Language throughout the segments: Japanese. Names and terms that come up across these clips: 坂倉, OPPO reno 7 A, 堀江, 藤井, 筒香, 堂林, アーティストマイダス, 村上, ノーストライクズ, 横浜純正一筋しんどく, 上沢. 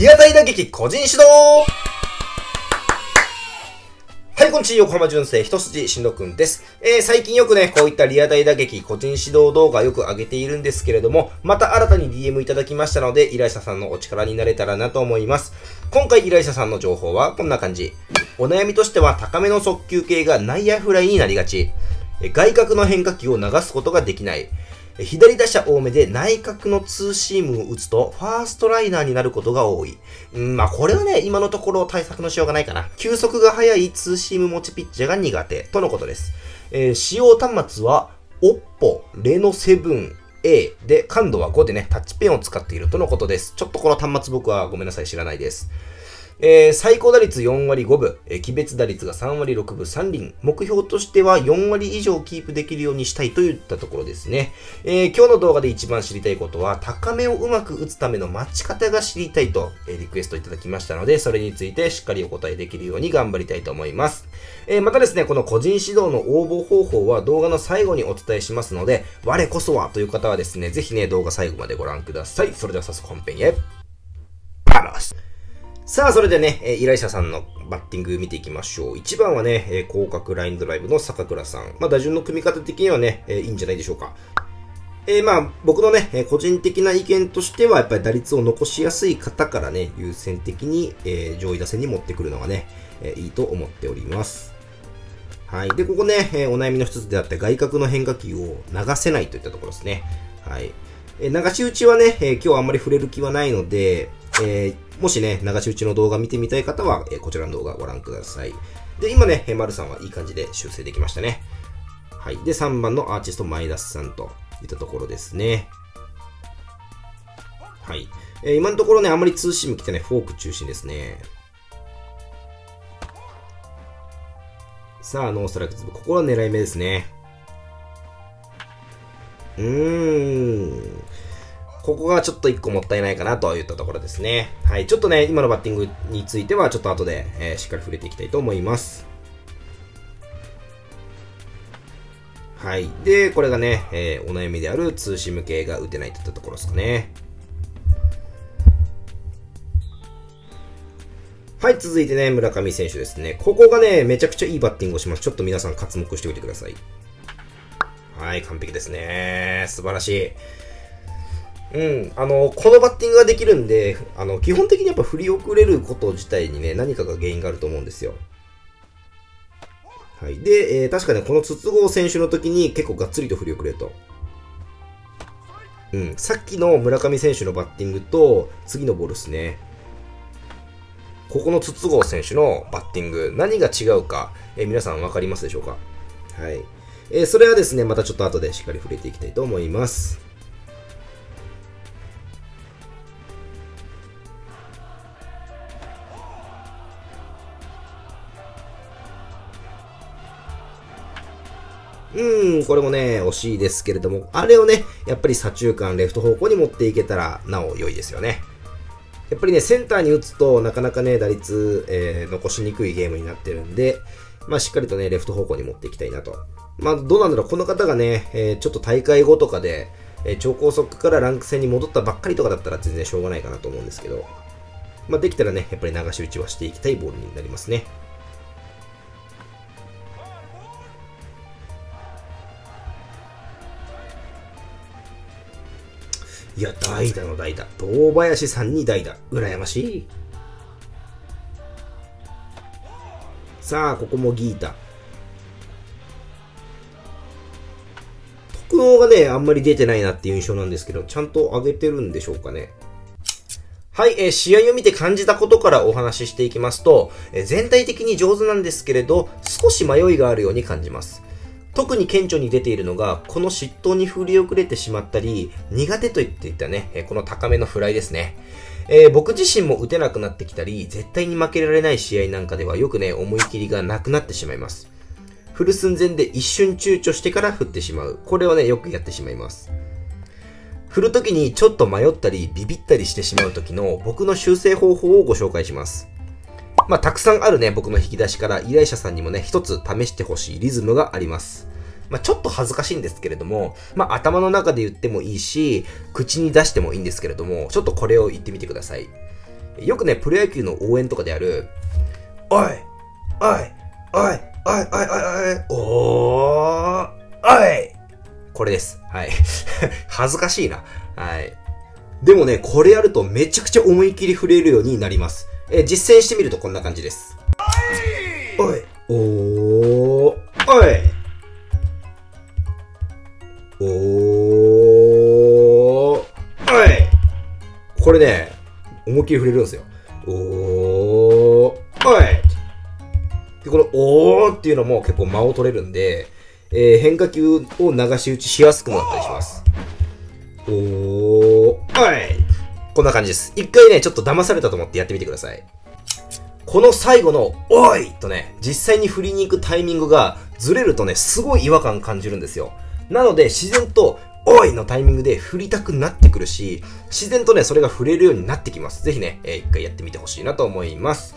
リアタイ打撃個人指導。はい、こんにちは。横浜純正一筋しんどくんです。最近よくね、こういったリアタイ打撃個人指導動画よく上げているんですけれども、また新たに DM いただきましたので、依頼者さんのお力になれたらなと思います。今回依頼者さんの情報はこんな感じ。お悩みとしては、高めの速球系が内野フライになりがち。外角の変化球を流すことができない。左打者多めで内角のツーシームを打つとファーストライナーになることが多い。まあこれはね、今のところ対策のしようがないかな。球速が速いツーシーム持ちピッチャーが苦手とのことです。使用端末は OPPO reno 7 A で、感度は5でね、タッチペンを使っているとのことです。ちょっとこの端末僕はごめんなさい、知らないです。最高打率4割5分、期別打率が3割6分3厘、目標としては4割以上キープできるようにしたいといったところですね。今日の動画で一番知りたいことは、高めをうまく打つための待ち方が知りたいと、リクエストいただきましたので、それについてしっかりお答えできるように頑張りたいと思います。またですね、この個人指導の応募方法は動画の最後にお伝えしますので、我こそはという方はですね、ぜひね、動画最後までご覧ください。それでは早速本編へ。さあ、それでね、依頼者さんのバッティング見ていきましょう。1番はね、広角ラインドライブの坂倉さん。まあ、打順の組み方的にはね、いいんじゃないでしょうか。まあ、僕のね、個人的な意見としては、やっぱり打率を残しやすい方からね、優先的に、上位打線に持ってくるのがね、いいと思っております。はい。で、ここね、お悩みの一つであった外角の変化球を流せないといったところですね。はい。流し打ちはね、今日あんまり触れる気はないので、もしね、流し打ちの動画見てみたい方は、こちらの動画ご覧ください。で、今ね、丸さんはいい感じで修正できましたね。はい。で、3番のアーティストマイダスさんといったところですね。はい。今のところね、あんまりツーシーム来てないフォーク中心ですね。さあ、ノーストライクズ、ここは狙い目ですね。ここがちょっと1個もったいないかなといったところですね。はい。ちょっとね、今のバッティングについてはちょっと後で、しっかり触れていきたいと思います。はい。で、これがね、お悩みであるツーシーム系が打てないといったところですかね。はい。続いてね、村上選手ですね。ここがね、めちゃくちゃいいバッティングをします。ちょっと皆さん刮目しておいてください。はい。完璧ですね。素晴らしい。このバッティングができるんで、基本的にやっぱ振り遅れること自体にね、何かが原因があると思うんですよ。はい。で、確かね、この筒香選手の時に結構がっつりと振り遅れると。さっきの村上選手のバッティングと、次のボールですね。ここの筒香選手のバッティング、何が違うか、皆さんわかりますでしょうか？はい。それはですね、またちょっと後でしっかり触れていきたいと思います。これもね、惜しいですけれども、あれをね、やっぱり左中間、レフト方向に持っていけたら、なお良いですよね。やっぱりね、センターに打つと、なかなかね、打率、残しにくいゲームになってるんで、まあ、しっかりとね、レフト方向に持っていきたいなと。まあ、どうなんだろう、この方がね、ちょっと大会後とかで、超高速からランク戦に戻ったばっかりとかだったら、全然しょうがないかなと思うんですけど、まあ、できたらね、やっぱり流し打ちはしていきたいボールになりますね。いや、代打の代打。堂林さんに代打。羨ましい。さあ、ここもギータ。特能がね、あんまり出てないなっていう印象なんですけど、ちゃんと上げてるんでしょうかね。はい、試合を見て感じたことからお話ししていきますと、全体的に上手なんですけれど、少し迷いがあるように感じます。特に顕著に出ているのが、この失投に振り遅れてしまったり、苦手と言っていたね、この高めのフライですね。僕自身も打てなくなってきたり、絶対に負けられない試合なんかではよくね、思い切りがなくなってしまいます。振る寸前で一瞬躊躇してから振ってしまう。これをね、よくやってしまいます。振るときにちょっと迷ったり、ビビったりしてしまうときの僕の修正方法をご紹介します。まあ、たくさんあるね、僕の引き出しから依頼者さんにもね、一つ試してほしいリズムがあります。まあ、ちょっと恥ずかしいんですけれども、まあ、頭の中で言ってもいいし、口に出してもいいんですけれども、ちょっとこれを言ってみてください。よくね、プロ野球の応援とかである、おいおいおいおいおいおいおーおい、これです。はい。恥ずかしいな。はい。でもね、これやるとめちゃくちゃ思い切り振れるようになります。実践してみるとこんな感じです。おいおーおいおーおい、これね、思いっきり振れるんですよ。おーおいで、このおーっていうのも結構間を取れるんで、変化球を流し打ちしやすくなったりします。おーおい、こんな感じです。一回ね、ちょっと騙されたと思ってやってみてください。この最後のおいとね、実際に振りに行くタイミングがずれるとね、すごい違和感感じるんですよ。なので、自然とおいのタイミングで振りたくなってくるし、自然とね、それが振れるようになってきます。ぜひね、一回やってみてほしいなと思います。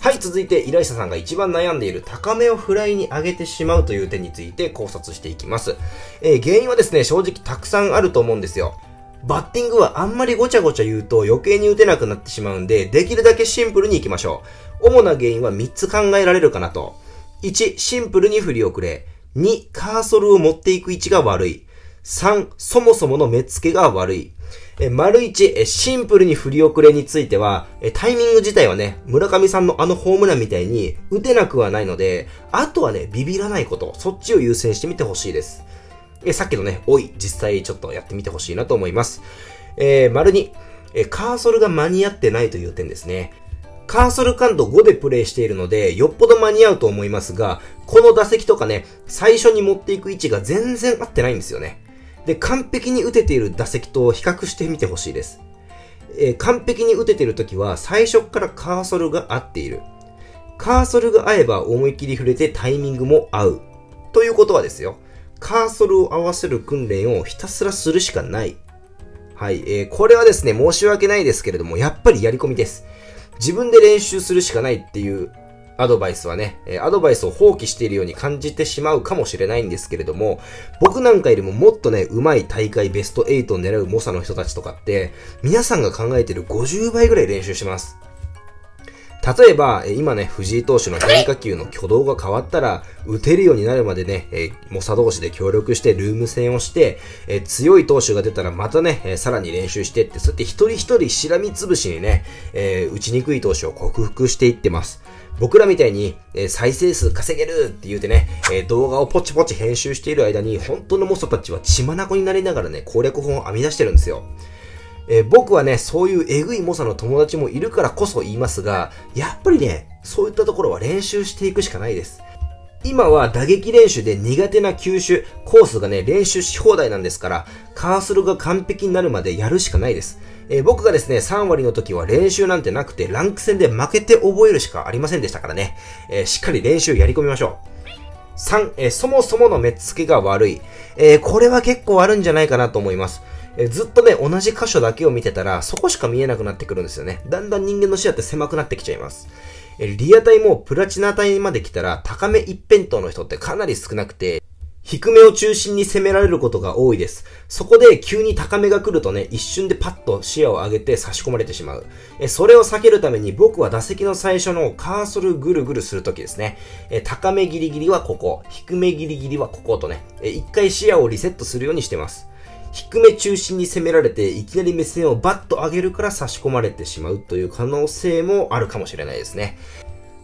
はい、続いて、依頼者さんが一番悩んでいる高めをフライに上げてしまうという点について考察していきます。原因はですね、正直たくさんあると思うんですよ。バッティングはあんまりごちゃごちゃ言うと余計に打てなくなってしまうんで、できるだけシンプルに行きましょう。主な原因は3つ考えられるかなと。1、シンプルに振り遅れ。2、カーソルを持っていく位置が悪い。3、そもそもの目付けが悪い。丸1、シンプルに振り遅れについては、タイミング自体はね、村上さんのあのホームランみたいに打てなくはないので、あとはね、ビビらないこと、そっちを優先してみてほしいです。さっきのね、おい、実際ちょっとやってみてほしいなと思います。丸2、カーソルが間に合ってないという点ですね。カーソル感度5でプレイしているので、よっぽど間に合うと思いますが、この打席とかね、最初に持っていく位置が全然合ってないんですよね。で、完璧に打てている打席と比較してみてほしいです。完璧に打てている時は、最初からカーソルが合っている。カーソルが合えば思い切り触れてタイミングも合う。ということはですよ。カーソルを合わせる訓練をひたすらするしかない。はい。これはですね、申し訳ないですけれども、やっぱりやり込みです。自分で練習するしかないっていうアドバイスはね、アドバイスを放棄しているように感じてしまうかもしれないんですけれども、僕なんかよりももっとね、上手い大会ベスト8を狙う猛者の人たちとかって、皆さんが考えている50倍ぐらい練習します。例えば、今ね、藤井投手の変化球の挙動が変わったら、打てるようになるまでね、猛者同士で協力してルーム戦をして、強い投手が出たらまたね、さらに練習してって、そうやって一人一人しらみつぶしにね、打ちにくい投手を克服していってます。僕らみたいに、再生数稼げるって言うてね、動画をポチポチ編集している間に、本当の猛者たちは血眼になりながらね、攻略本を編み出してるんですよ。僕はね、そういうえぐい猛者の友達もいるからこそ言いますが、やっぱりね、そういったところは練習していくしかないです。今は打撃練習で苦手な球種、コースがね、練習し放題なんですから、カーソルが完璧になるまでやるしかないです。僕がですね、3割の時は練習なんてなくて、ランク戦で負けて覚えるしかありませんでしたからね、しっかり練習やり込みましょう。3、そもそもの目付けが悪い。これは結構あるんじゃないかなと思います。ずっとね、同じ箇所だけを見てたら、そこしか見えなくなってくるんですよね。だんだん人間の視野って狭くなってきちゃいます。リアタイもプラチナタイまで来たら、高め一辺倒の人ってかなり少なくて、低めを中心に攻められることが多いです。そこで急に高めが来るとね、一瞬でパッと視野を上げて差し込まれてしまう。それを避けるために僕は打席の最初のカーソルぐるぐるするときですね。高めギリギリはここ、低めギリギリはこことね、一回視野をリセットするようにしてます。低め中心に攻められて、いきなり目線をバッと上げるから差し込まれてしまうという可能性もあるかもしれないですね。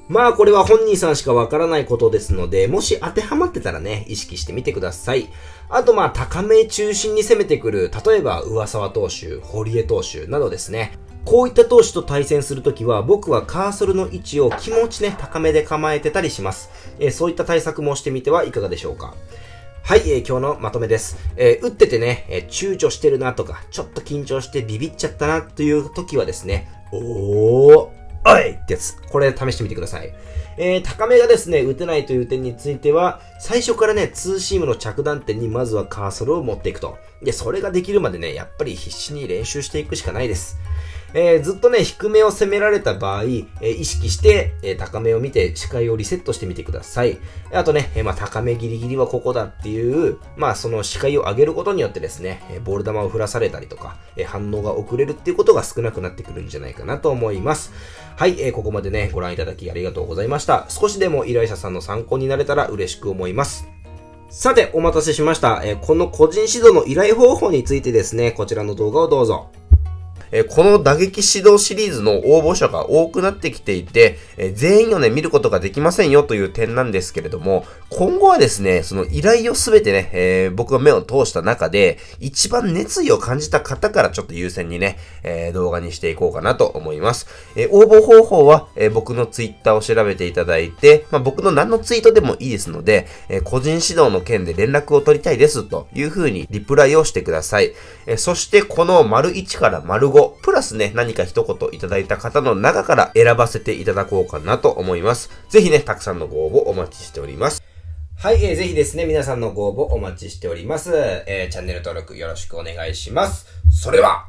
まあこれは本人さんしかわからないことですので、もし当てはまってたらね、意識してみてください。あとまあ高め中心に攻めてくる、例えば上沢投手、堀江投手などですね。こういった投手と対戦するときは、僕はカーソルの位置を気持ちね、高めで構えてたりします。そういった対策もしてみてはいかがでしょうか。はい、今日のまとめです。打っててね、躊躇してるなとか、ちょっと緊張してビビっちゃったなという時はですね、おー、おいってやつ。これ試してみてください。高めがですね、打てないという点については、最初からね、ツーシームの着弾点にまずはカーソルを持っていくと。で、それができるまでね、やっぱり必死に練習していくしかないです。ずっとね、低めを攻められた場合、意識して、高めを見て視界をリセットしてみてください。あとね、高めギリギリはここだっていう、その視界を上げることによってですね、ボール球を振らされたりとか、反応が遅れるっていうことが少なくなってくるんじゃないかなと思います。はい、ここまでね、ご覧いただきありがとうございました。少しでも依頼者さんの参考になれたら嬉しく思います。さて、お待たせしました。この個人指導の依頼方法についてですね、こちらの動画をどうぞ。この打撃指導シリーズの応募者が多くなってきていて、全員をね、見ることができませんよという点なんですけれども、今後はですね、その依頼をすべてね、僕が目を通した中で、一番熱意を感じた方からちょっと優先にね、動画にしていこうかなと思います。応募方法は、僕のツイッターを調べていただいて、僕の何のツイートでもいいですので、個人指導の件で連絡を取りたいですというふうにリプライをしてください。そして、この丸1から丸5、プラスね、何か一言いただいた方の中から選ばせていただこうかなと思います。ぜひね、たくさんのご応募お待ちしております。はい、ぜひですね、皆さんのご応募お待ちしております。チャンネル登録よろしくお願いします。それは